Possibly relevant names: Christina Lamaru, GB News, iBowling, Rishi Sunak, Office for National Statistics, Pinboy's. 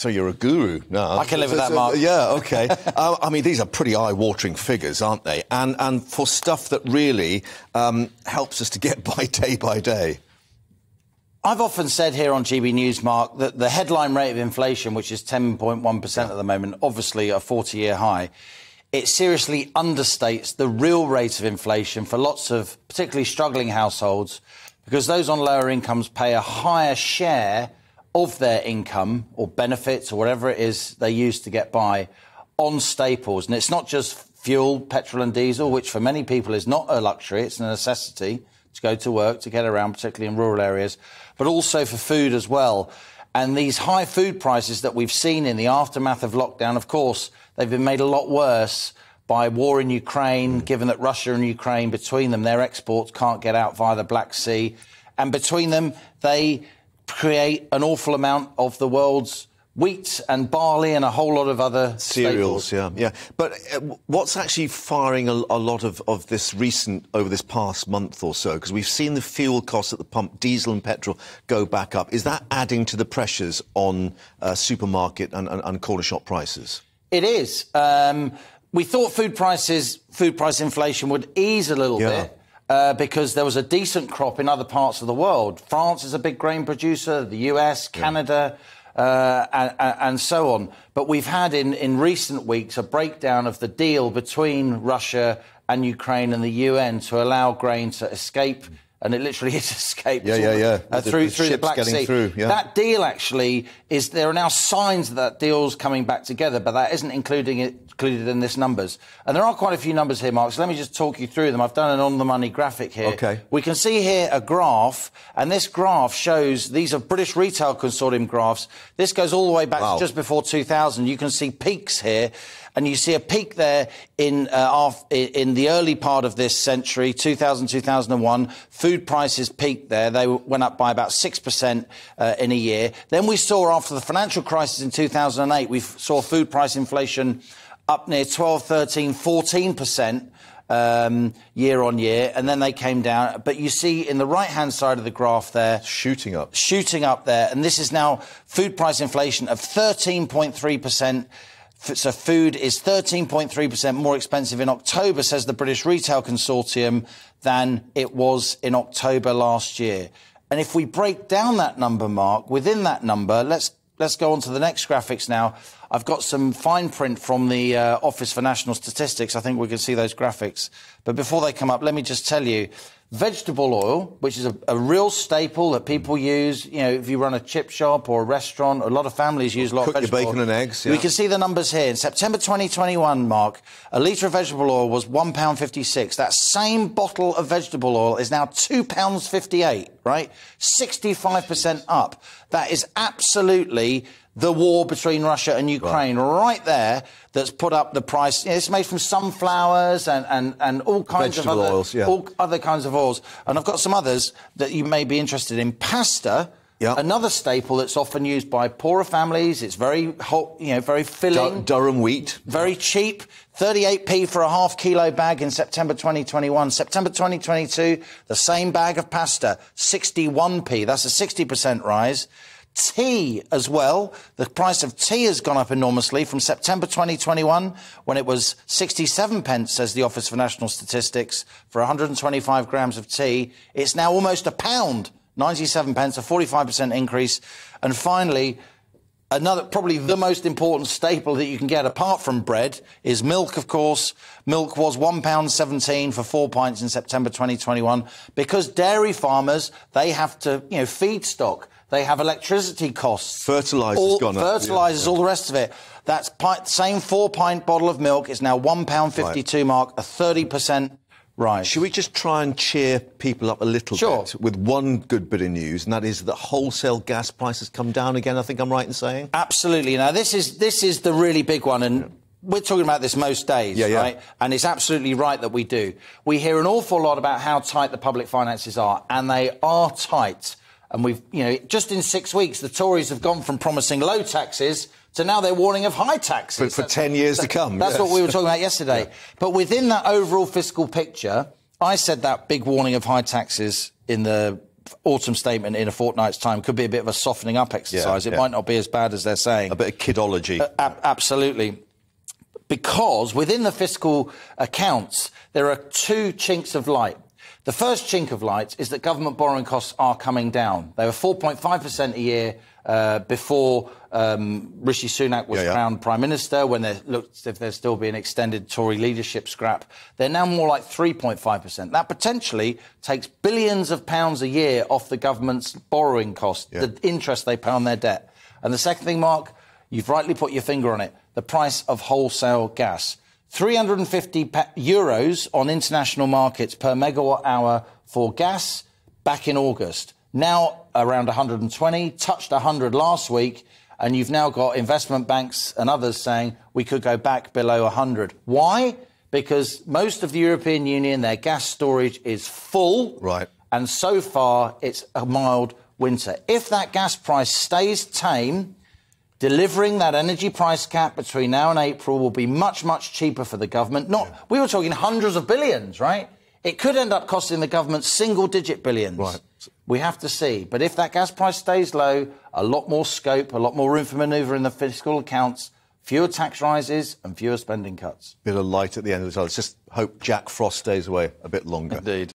So you're a guru now. I can live with that, Mark. Yeah, OK. I mean, these are pretty eye-watering figures, aren't they? And for stuff that really helps us to get by day. I've often said here on GB News, Mark, that the headline rate of inflation, which is 10.1% at the moment, obviously a 40-year high, it seriously understates the real rate of inflation for lots of particularly struggling households, because those on lower incomes pay a higher share of their income or benefits or whatever it is they use to get by on staples. And it's not just fuel, petrol and diesel, which for many people is not a luxury, it's a necessity to go to work, to get around, particularly in rural areas, but also for food as well. And these high food prices that we've seen in the aftermath of lockdown, of course, they've been made a lot worse by war in Ukraine, given that Russia and Ukraine, between them, their exports can't get out via the Black Sea. And between them, they create an awful amount of the world's wheat and barley and a whole lot of other cereals. Staples. Yeah, yeah. But what's actually firing a lot of this recent, over this past month or so? Because we've seen the fuel costs at the pump, diesel and petrol, go back up. Is that adding to the pressures on supermarket and corner shop prices? It is. We thought food price inflation would ease a little bit. Because there was a decent crop in other parts of the world. France is a big grain producer, the US, Canada, and so on. But we've had in recent weeks a breakdown of the deal between Russia and Ukraine and the UN to allow grain to escape, and it literally is escaped through the Black Sea. That deal actually is, there are now signs that that deal's coming back together, but that isn't included in this numbers. And there are quite a few numbers here, Mark, so let me just talk you through them. I've done an on-the-money graphic here. Okay. We can see here a graph, and this graph shows, these are British Retail Consortium graphs. This goes all the way back to just before 2000. You can see peaks here, and you see a peak there in the early part of this century, 2000, 2001. Food prices peaked there. They went up by about 6% in a year. Then we saw, after the financial crisis in 2008, we saw food price inflation up near 12, 13, 14% year on year, and then they came down. But you see in the right-hand side of the graph there... Shooting up there. And this is now food price inflation of 13.3%. So food is 13.3% more expensive in October, says the British Retail Consortium, than it was in October last year. And if we break down that number, Mark, within that number, let's go on to the next graphics now. I've got some fine print from the Office for National Statistics. I think we can see those graphics. But before they come up, let me just tell you, vegetable oil, which is a real staple that people use, you know, if you run a chip shop or a restaurant, a lot of families use a lot of vegetable oil. Cook your bacon and eggs, yeah. We can see the numbers here. In September 2021, Mark, a litre of vegetable oil was £1.56. That same bottle of vegetable oil is now £2.58, right? 65% up. That is absolutely the war between Russia and Ukraine right there that's put up the price. You know, it's made from sunflowers and all kinds of other oils, all other kinds of oils. And I've got some others that you may be interested in. Pasta, another staple that's often used by poorer families. It's very hot, you know, very filling. Durham wheat. Very cheap. 38p for a half-kilo bag in September 2021. September 2022, the same bag of pasta, 61p. That's a 60% rise. Tea as well. The price of tea has gone up enormously from September 2021, when it was 67 pence, says the Office for National Statistics, for 125 grams of tea. It's now almost a pound, 97 pence, a 45% increase. And finally, another, probably the most important staple that you can get apart from bread, is milk, of course. Milk was £1.17 for 4 pints in September 2021, because dairy farmers, they have to, you know, feed stock. They have electricity costs. Fertilisers gone up. Fertilisers, all the rest of it. That same 4-pint bottle of milk is now £1.52, Mark, a 30% rise. Should we just try and cheer people up a little bit with one good bit of news, and that is that wholesale gas prices come down again, I think I'm right in saying? Absolutely. Now, this is the really big one, and we're talking about this most days, right? And it's absolutely right that we do. We hear an awful lot about how tight the public finances are, and they are tight. And we've, you know, just in 6 weeks, the Tories have gone from promising low taxes to now they're warning of high taxes. For 10 years to come. That's what we were talking about yesterday. But within that overall fiscal picture, I said that big warning of high taxes in the autumn statement in a fortnight's time could be a bit of a softening up exercise. Yeah, it might not be as bad as they're saying. A bit of kidology. Absolutely. Because within the fiscal accounts, there are two chinks of light. The first chink of light is that government borrowing costs are coming down. They were 4.5% a year before Rishi Sunak was crowned Prime Minister, when there looked if there'd still be an extended Tory leadership scrap. They're now more like 3.5%. That potentially takes billions of pounds a year off the government's borrowing cost, the interest they pay on their debt. And the second thing, Mark, you've rightly put your finger on it, the price of wholesale gas. €350 on international markets per megawatt hour for gas back in August. Now around 120, touched 100 last week, and you've now got investment banks and others saying we could go back below 100. Why? Because most of the European Union, their gas storage is full, and so far it's a mild winter. If that gas price stays tame, delivering that energy price cap between now and April will be much, much cheaper for the government. We were talking hundreds of billions, right? It could end up costing the government single-digit billions. We have to see. But if that gas price stays low, a lot more scope, a lot more room for manoeuvre in the fiscal accounts, fewer tax rises and fewer spending cuts. Bit of light at the end of the tunnel. Let's just hope Jack Frost stays away a bit longer. Indeed.